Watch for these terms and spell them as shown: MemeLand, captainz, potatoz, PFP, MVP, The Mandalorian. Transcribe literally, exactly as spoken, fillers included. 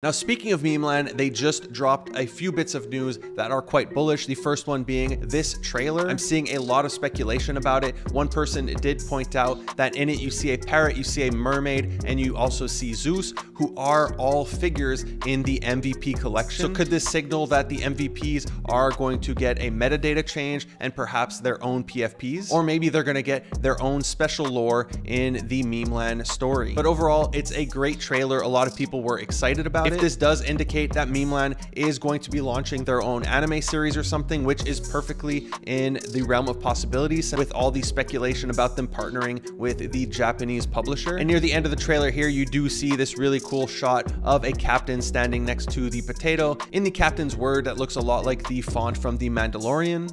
Now, speaking of MemeLand, they just dropped a few bits of news that are quite bullish. The first one being this trailer. I'm seeing a lot of speculation about it. One person did point out that in it, you see a parrot, you see a mermaid, and you also see Zeus, who are all figures in the M V P collection. So could this signal that the M V Ps are going to get a metadata change and perhaps their own P F Ps? Or maybe they're going to get their own special lore in the MemeLand story. But overall, it's a great trailer. A lot of people were excited about it. If this does indicate that MemeLand is going to be launching their own anime series or something, which is perfectly in the realm of possibilities with all the speculation about them partnering with the Japanese publisher. And near the end of the trailer here, you do see this really cool shot of a captain standing next to the potato. In the captain's word, that looks a lot like the font from The Mandalorian.